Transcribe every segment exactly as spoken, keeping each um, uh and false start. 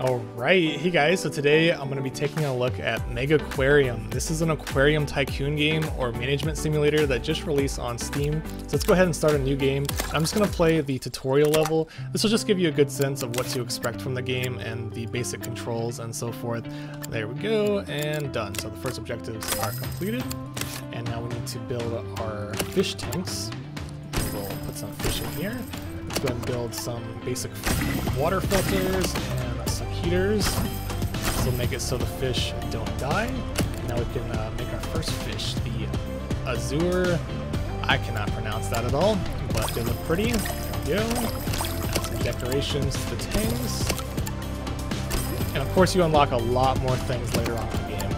Alright, hey guys, so today I'm going to be taking a look at Megaquarium. This is an aquarium tycoon game or management simulator that just released on Steam. So let's go ahead and start a new game. I'm just going to play the tutorial level. This will just give you a good sense of what to expect from the game and the basic controls and so forth. There we go, and done. So the first objectives are completed. And now we need to build our fish tanks. We'll put some fish in here. Let's go ahead and build some basic water filters and some heaters. This will make it so the fish don't die. Now we can uh, make our first fish, the Azure. I cannot pronounce that at all, but they look pretty. There we go. Add some decorations to the tanks. And of course you unlock a lot more things later on in the game.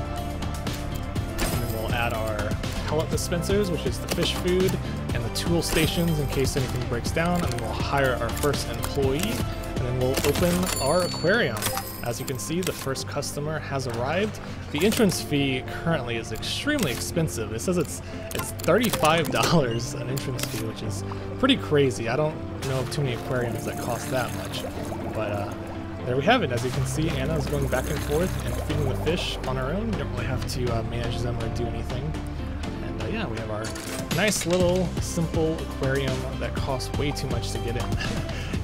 And then we'll add our pellet dispensers, which is the fish food, and the tool stations in case anything breaks down, and we'll hire our first employee, and then we'll open our aquarium. As you can see, the first customer has arrived. The entrance fee currently is extremely expensive. It says it's it's thirty-five dollars an entrance fee, which is pretty crazy. I don't know of too many aquariums that cost that much, but uh, there we have it. As you can see, Anna's going back and forth and feeding the fish on her own. You don't really have to uh, manage them or do anything. Yeah, we have our nice little simple aquarium that costs way too much to get in.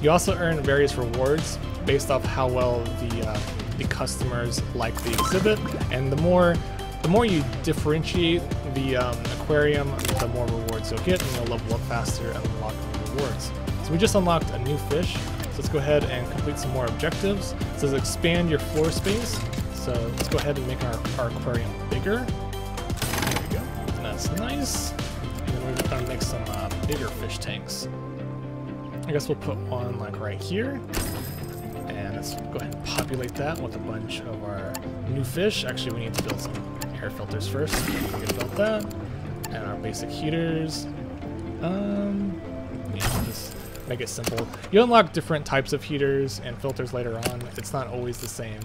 You also earn various rewards based off how well the uh, the customers like the exhibit, and the more the more you differentiate the um, aquarium, the more rewards you'll get, and you'll level up faster and unlock new rewards. So we just unlocked a new fish. So let's go ahead and complete some more objectives. It says expand your floor space. So let's go ahead and make our, our aquarium bigger. That's nice. And then we're gonna make some uh, bigger fish tanks. I guess we'll put one like right here. And let's go ahead and populate that with a bunch of our new fish. Actually, we need to build some air filters first. We can build that. And our basic heaters. Um, yeah, just make it simple. You unlock different types of heaters and filters later on. It's not always the same.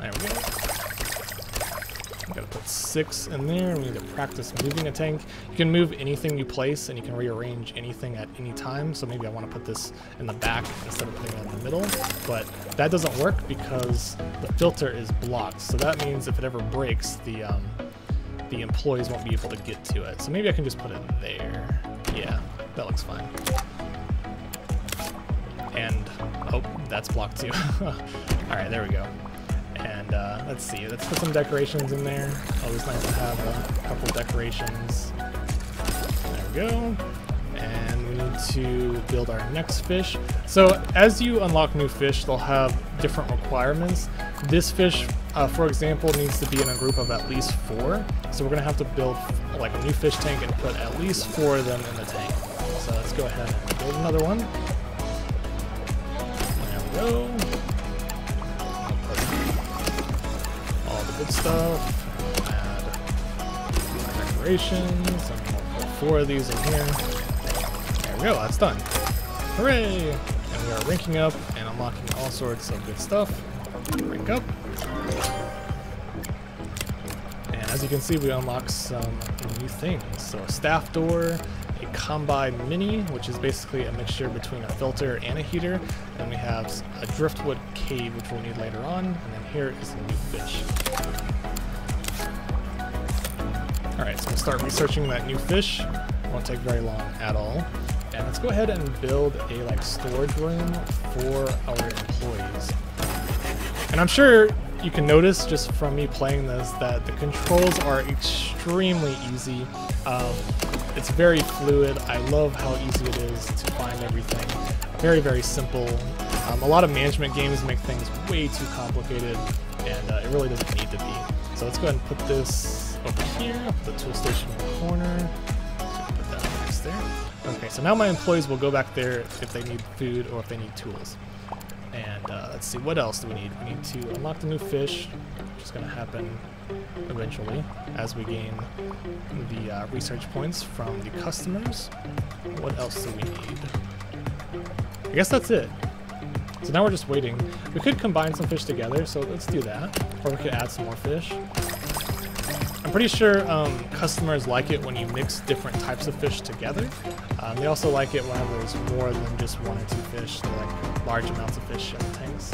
There we go. We've got to put six in there. We need to practice moving a tank. You can move anything you place, and you can rearrange anything at any time. So maybe I want to put this in the back instead of putting it in the middle. But that doesn't work because the filter is blocked. So that means if it ever breaks, the um, the employees won't be able to get to it. So maybe I can just put it there. Yeah, that looks fine. And, oh, that's blocked too. All right, there we go. And uh, let's see, let's put some decorations in there. Always nice to have a couple decorations. There we go. And we need to build our next fish. So as you unlock new fish, they'll have different requirements. This fish, uh, for example, needs to be in a group of at least four. So we're gonna have to build like a new fish tank and put at least four of them in the tank. So let's go ahead and build another one. There we go. Good stuff. Add more decorations. I'm gonna put four of these in here. There we go, that's done. Hooray! And we are ranking up and unlocking all sorts of good stuff. Rank up. And as you can see, we unlock some new things. So a staff door, a combine mini, which is basically a mixture between a filter and a heater. Then we have a driftwood cave, which we'll need later on. And then here is a new fish. Alright, so we'll start researching that new fish. It won't take very long at all. And let's go ahead and build a like storage room for our employees. And I'm sure you can notice just from me playing this that the controls are extremely easy. Um, It's very fluid. I love how easy it is to find everything. Very, very simple. Um, a lot of management games make things way too complicated, and uh, it really doesn't need to be. So let's go ahead and put this over here, put the tool station in the corner. Put that next there. Okay, so now my employees will go back there if they need food or if they need tools. And uh, let's see, what else do we need? We need to unlock the new fish, which is going to happen eventually as we gain the uh, research points from the customers. What else do we need? I guess that's it. So now we're just waiting. We could combine some fish together, so let's do that. Or we could add some more fish. I'm pretty sure um, customers like it when you mix different types of fish together. Um, they also like it whenever there's more than just one or two fish. They like large amounts of fish in the tanks.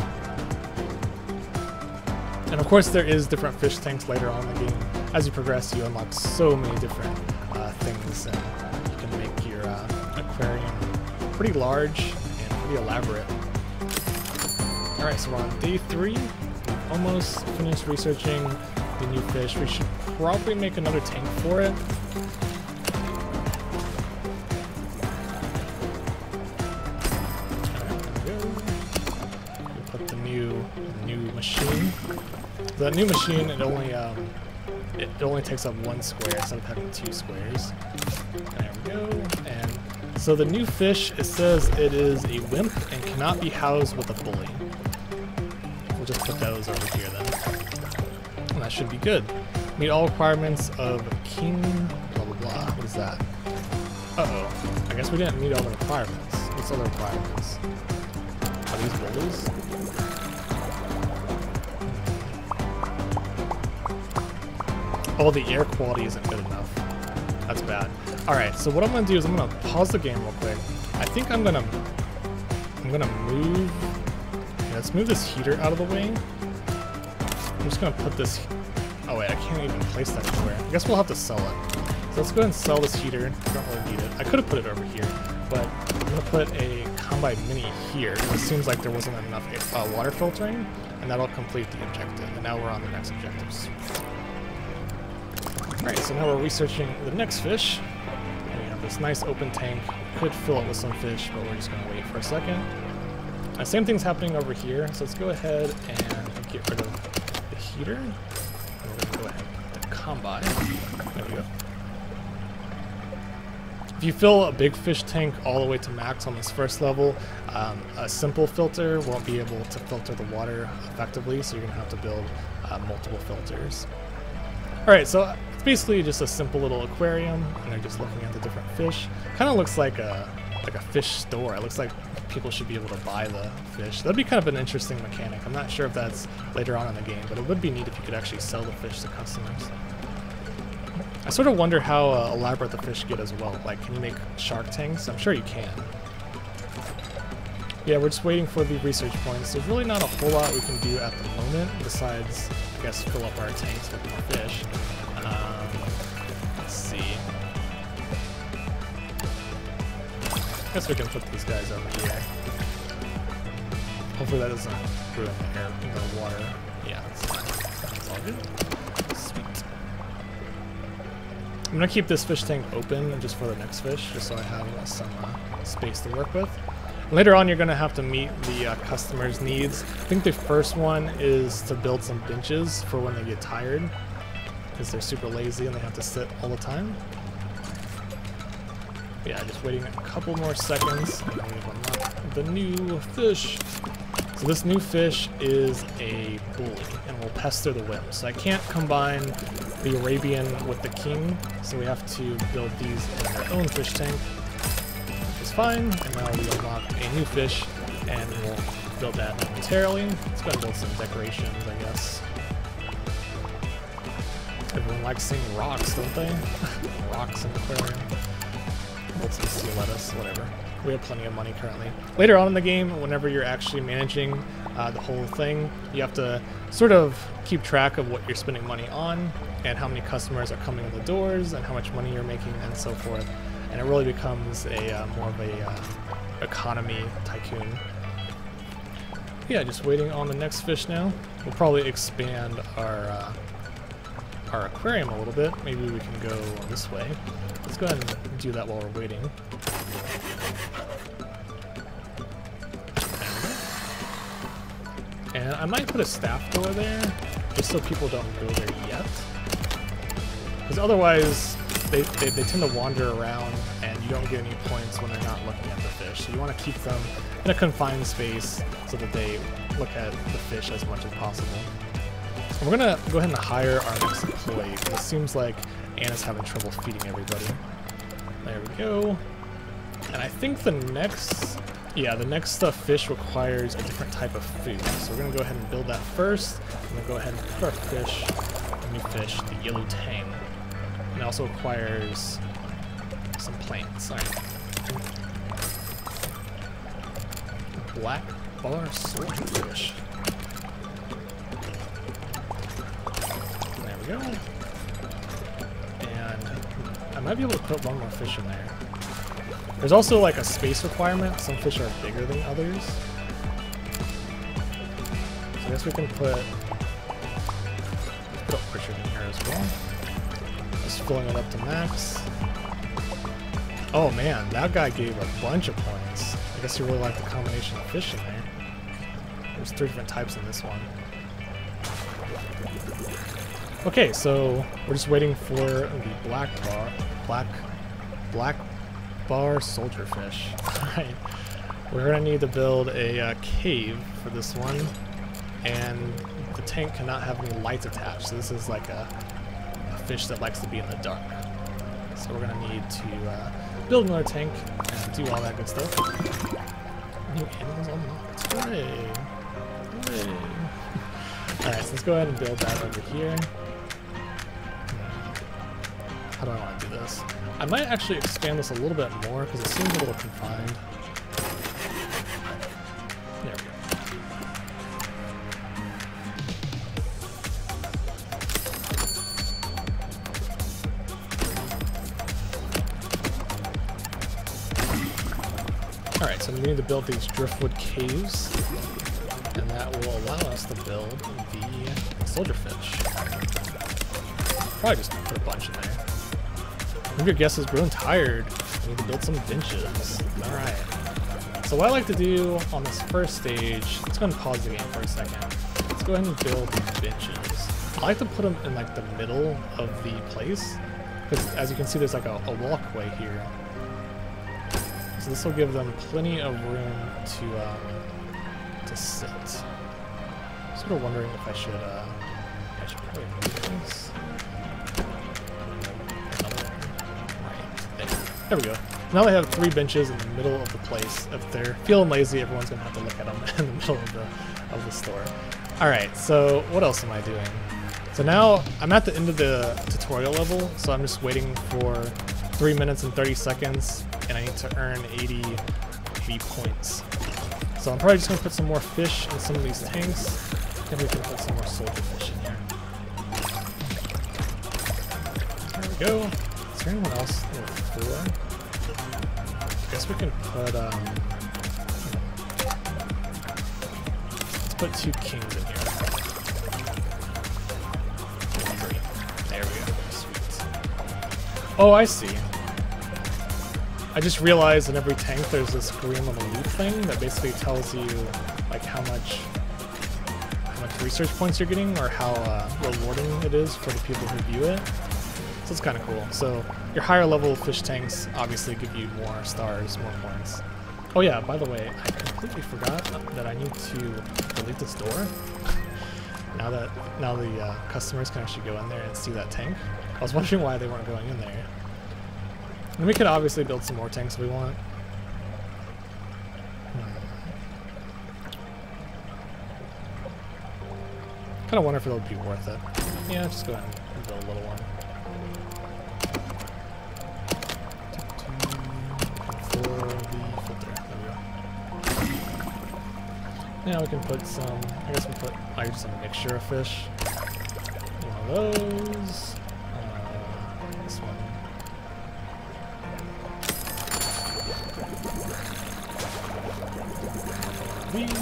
And of course there is different fish tanks later on in the game. As you progress, you unlock so many different uh, things, and you can make your uh, aquarium pretty large and pretty elaborate. Alright, so we're on day three. We've almost finished researching the new fish. We should probably make another tank for it. Machine. The new machine, it only um, it only takes up one square instead of having two squares. There we go. And so the new fish, it says it is a wimp and cannot be housed with a bully. We'll just put those over here then, and that should be good. Meet all requirements of king. Blah blah blah. What is that? Uh oh. I guess we didn't meet all the requirements. What's other requirements? Are these bullies? Oh, the air quality isn't good enough. That's bad. Alright, so what I'm gonna do is I'm gonna pause the game real quick. I think I'm gonna I'm gonna move. Yeah, let's move this heater out of the way. I'm just gonna put this. Oh wait, I can't even place that anywhere. I guess we'll have to sell it. So let's go ahead and sell this heater. I don't really need it. I could have put it over here, but I'm gonna put a Combine Mini here. It seems like there wasn't enough uh, water filtering, and that'll complete the objective. And now we're on the next objectives. Alright, so now we're researching the next fish, and we have this nice open tank. We could fill it with some fish, but we're just going to wait for a second. The same thing's happening over here, so let's go ahead and get rid of the heater, and we're going to go ahead and put the combine. There we go. If you fill a big fish tank all the way to max on this first level, um, a simple filter won't be able to filter the water effectively, so you're going to have to build uh, multiple filters. Alright, so it's basically just a simple little aquarium, and I'm just looking at the different fish. Kind of looks like a like a fish store. It looks like people should be able to buy the fish. That'd be kind of an interesting mechanic. I'm not sure if that's later on in the game, but it would be neat if you could actually sell the fish to customers. I sort of wonder how uh, elaborate the fish get as well. Like, can you make shark tanks? I'm sure you can. Yeah, we're just waiting for the research points. There's really not a whole lot we can do at the moment besides, I guess, fill up our tanks with more fish. Um, let's see. I guess we can put these guys over here. Hopefully that doesn't ruin the air in the water. Yeah, that's all good. Sweet. I'm gonna keep this fish tank open just for the next fish, just so I have uh, some uh, space to work with. Later on, you're gonna have to meet the uh, customer's needs. I think the first one is to build some benches for when they get tired, because they're super lazy and they have to sit all the time. Yeah, just waiting a couple more seconds and we've unlocked the new fish. So this new fish is a bully and will pester the wimp. So I can't combine the Arabian with the king, so we have to build these in our own fish tank, which is fine. And now we unlock a new fish and we'll build that momentarily. Let's go ahead and build some decorations, I guess. Everyone likes seeing rocks, don't they? Rocks in the aquarium. Let's just sea lettuce, whatever. We have plenty of money currently. Later on in the game, whenever you're actually managing uh, the whole thing, you have to sort of keep track of what you're spending money on and how many customers are coming in the doors and how much money you're making and so forth. And it really becomes a uh, more of a uh, economy tycoon. Yeah, just waiting on the next fish now. We'll probably expand our... Uh, our aquarium a little bit. Maybe we can go this way. Let's go ahead and do that while we're waiting. And I might put a staff door there, just so people don't go there yet. Because otherwise, they, they, they tend to wander around and you don't get any points when they're not looking at the fish. So you want to keep them in a confined space so that they look at the fish as much as possible. We're gonna go ahead and hire our next employee, because it seems like Anna's having trouble feeding everybody. There we go. And I think the next, yeah, the next uh, fish requires a different type of food. So we're gonna go ahead and build that first. I'm gonna go ahead and put our fish, the new fish, the yellow tang. And it also requires some plants. All right. Black bar swordfish. go. And I might be able to put one more fish in there. There's also like a space requirement. Some fish are bigger than others. So I guess we can put, put a Richard in here as well. Just filling it up to max. Oh man, that guy gave a bunch of points. I guess you really like the combination of fish in there. There's three different types in this one. Okay, so we're just waiting for the black bar, black, black bar soldier fish. All right, we're gonna need to build a uh, cave for this one, and the tank cannot have any lights attached. So this is like a, a fish that likes to be in the dark. So we're gonna need to uh, build another tank and do all that good stuff. New animals unlocked. Hooray! Hooray! All right, so let's go ahead and build that over here. How do I want to do this? I might actually expand this a little bit more because it seems a little confined. There we go. All right, so we need to build these driftwood caves, and that will allow us to build the soldier fish. Probably just put a bunch in there. Your guess is grown tired. We need to build some benches. Alright. So what I like to do on this first stage, let's go ahead and pause the game for a second. Let's go ahead and build these benches. I like to put them in like the middle of the place, because as you can see there's like a, a walkway here. So this will give them plenty of room to, um, to sit. I'm sort of wondering if I should, uh, I should probably move this. There we go. Now they have three benches in the middle of the place. If they're feeling lazy, everyone's gonna have to look at them in the middle of the of the store. All right. So what else am I doing? So now I'm at the end of the tutorial level. So I'm just waiting for three minutes and thirty seconds, and I need to earn eighty points. So I'm probably just gonna put some more fish in some of these tanks, and we can put some more soldier fish in here. There we go. Is there anyone else in the floor? I guess we can put, um... let's put two kings in here. Three. There we go. Sweet. Oh, I see. I just realized in every tank there's this green little loot thing that basically tells you, like, how much, how much research points you're getting or how uh, rewarding it is for the people who view it. So it's kind of cool. So your higher level fish tanks obviously give you more stars, more points. Oh yeah, by the way, I completely forgot that I need to delete this door. now that now the uh, customers can actually go in there and see that tank. I was wondering why they weren't going in there. And we could obviously build some more tanks if we want. Hmm. Kind of wonder if it'll be worth it. Yeah, just go ahead and build a little one. Now we can put some, I guess we put I guess some mixture of fish. One of those. Uh, this one. These.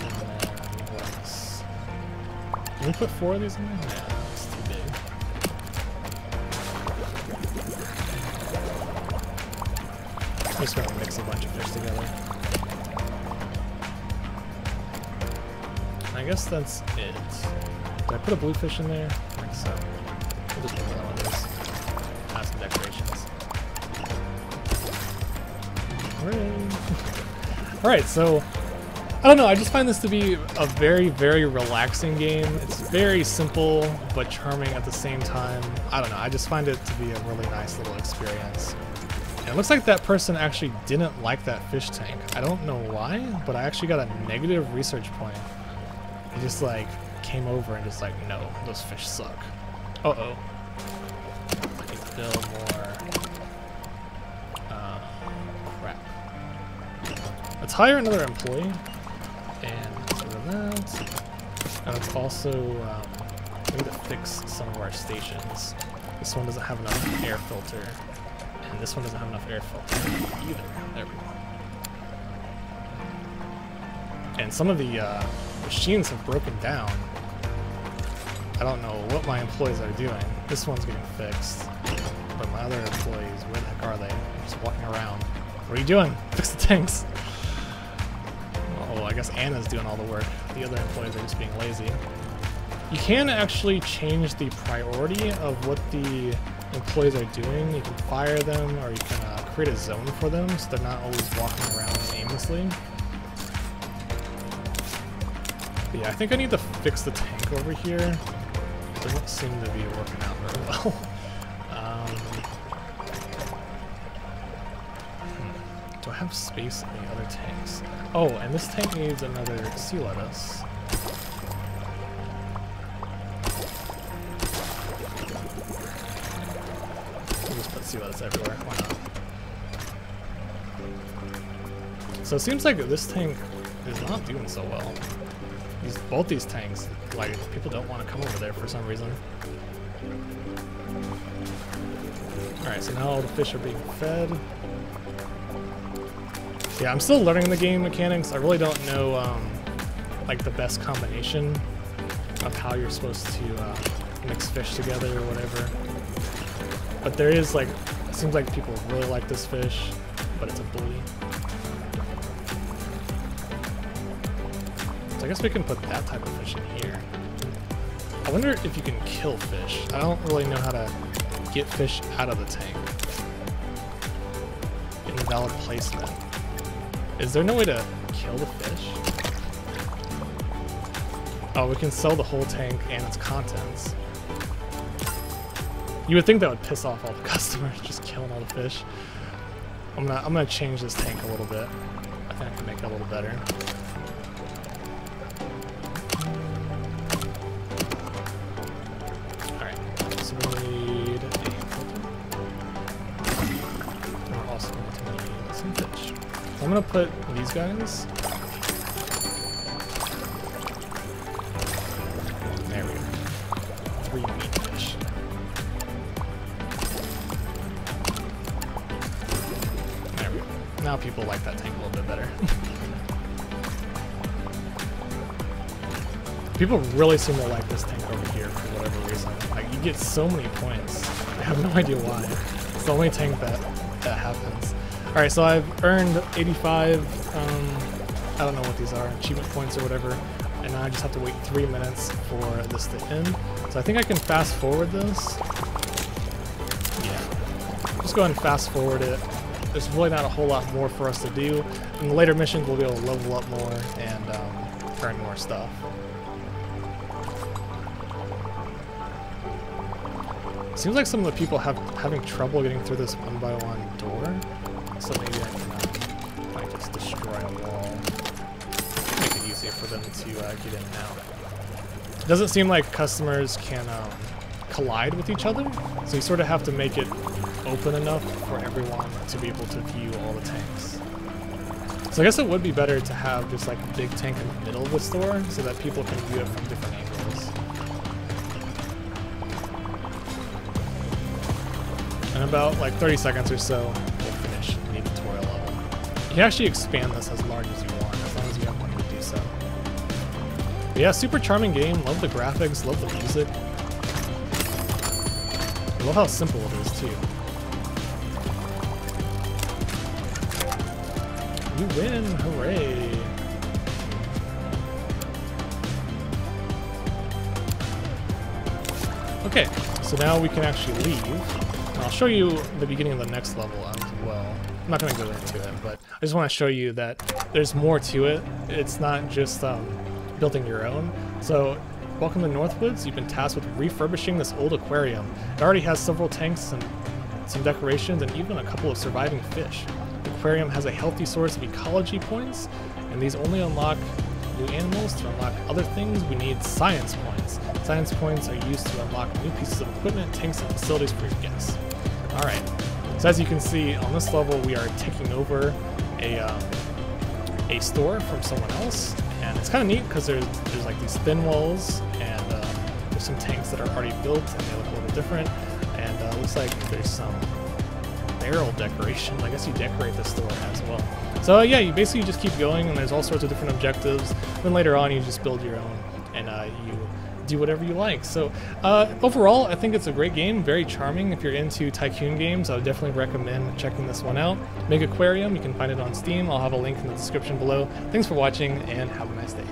And then what else? Can we put four of these in there? Yeah, that's too big. I'm just going to mix a bunch of fish together. I guess that's it. Did I put a blue fish in there? I think so. We'll just put one of those. Have some decorations. Hooray! Alright, so, I don't know, I just find this to be a very, very relaxing game. It's very simple, but charming at the same time. I don't know, I just find it to be a really nice little experience. And it looks like that person actually didn't like that fish tank. I don't know why, but I actually got a negative research point. He just like came over and just like, no, those fish suck. Uh oh. I need to build more. Uh, crap. Let's hire another employee. And let's do that. And let's also um, need to fix some of our stations. This one doesn't have enough air filter, and this one doesn't have enough air filter either. There we go. And some of the uh, machines have broken down. I don't know what my employees are doing. This one's getting fixed, but my other employees, where the heck are they? I'm just walking around. What are you doing? Fix the tanks. Oh, I guess Anna's doing all the work. The other employees are just being lazy. You can actually change the priority of what the employees are doing. You can fire them, or you can uh, create a zone for them so they're not always walking around aimlessly. But yeah, I think I need to fix the tank over here. It doesn't seem to be working out very well. um, hmm. Do I have space in the other tanks? Oh, and this tank needs another sea lettuce. See that it's everywhere. Why not? So it seems like this tank is not doing so well. These, both these tanks, like, people don't want to come over there for some reason. Alright, so now all the fish are being fed. Yeah, I'm still learning the game mechanics. I really don't know, um, like, the best combination of how you're supposed to uh, mix fish together or whatever. But there is, like, it seems like people really like this fish, but it's a bully. So I guess we can put that type of fish in here. I wonder if you can kill fish. I don't really know how to get fish out of the tank. Invalid placement. Is there no way to kill the fish? Oh, we can sell the whole tank and its contents. You would think that would piss off all the customers, just killing all the fish. I'm gonna, I'm gonna change this tank a little bit. I think I can make it a little better. Alright, so we need a filter. We're also going to need some fish. I'm gonna put these guys. There we go. Three meat fish. Now people like that tank a little bit better. People really seem to like this tank over here for whatever reason. Like, you get so many points. I have no idea why. It's the only tank that that happens. All right, so I've earned eighty-five. Um, I don't know what these are, achievement points or whatever. And now I just have to wait three minutes for this to end. So I think I can fast forward this. Yeah, just go ahead and fast forward it. There's really not a whole lot more for us to do. In the later missions, we'll be able to level up more and um, earn more stuff. Seems like some of the people have having trouble getting through this one by one door. So maybe I can uh, I just destroy a wall. Make it easier for them to uh, get in and out. It doesn't seem like customers can um, collide with each other. So you sort of have to make it open enough for everyone to be able to view all the tanks. So I guess it would be better to have just like a big tank in the middle of the store so that people can view it from different angles. In about like thirty seconds or so, we'll finish the tutorial level. You can actually expand this as large as you want, as long as you have money to do so. But yeah, super charming game. Love the graphics, love the music. I love how simple it is too. You win! Hooray! Okay, so now we can actually leave. And I'll show you the beginning of the next level as well. I'm not going to go into it, but I just want to show you that there's more to it. It's not just um, building your own. So, welcome to Northwoods. You've been tasked with refurbishing this old aquarium. It already has several tanks and some decorations and even a couple of surviving fish. The aquarium has a healthy source of ecology points, and these only unlock new animals. To unlock other things, we need science points. Science points are used to unlock new pieces of equipment, tanks, and facilities for your guests. Alright, so as you can see, on this level we are taking over a, um, a store from someone else, and it's kind of neat because there's, there's like these thin walls, and um, There's some tanks that are already built and they look a little different. And uh, looks like there's some barrel decoration. I guess you decorate this store as well. So uh, yeah, you basically just keep going and there's all sorts of different objectives. Then later on you just build your own and uh, you do whatever you like. So uh, overall, I think it's a great game, very charming. If you're into tycoon games, I would definitely recommend checking this one out. Megaquarium, you can find it on Steam. I'll have a link in the description below. Thanks for watching and have a nice day.